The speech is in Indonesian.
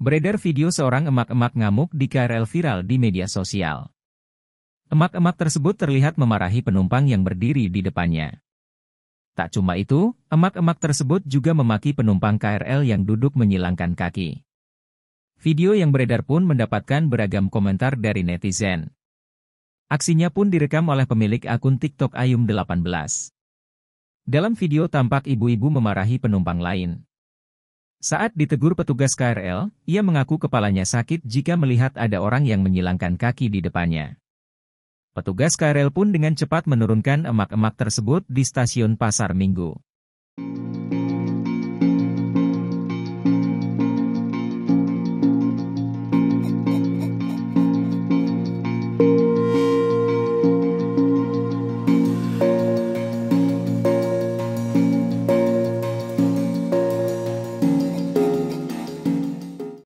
Beredar video seorang emak-emak ngamuk di KRL viral di media sosial. Emak-emak tersebut terlihat memarahi penumpang yang berdiri di depannya. Tak cuma itu, emak-emak tersebut juga memaki penumpang KRL yang duduk menyilangkan kaki. Video yang beredar pun mendapatkan beragam komentar dari netizen. Aksinya pun direkam oleh pemilik akun TikTok @ayumm18. Dalam video tampak ibu-ibu memarahi penumpang lain. Saat ditegur petugas KRL, ia mengaku kepalanya sakit jika melihat ada orang yang menyilangkan kaki di depannya. Petugas KRL pun dengan cepat menurunkan emak-emak tersebut di stasiun Pasar Minggu.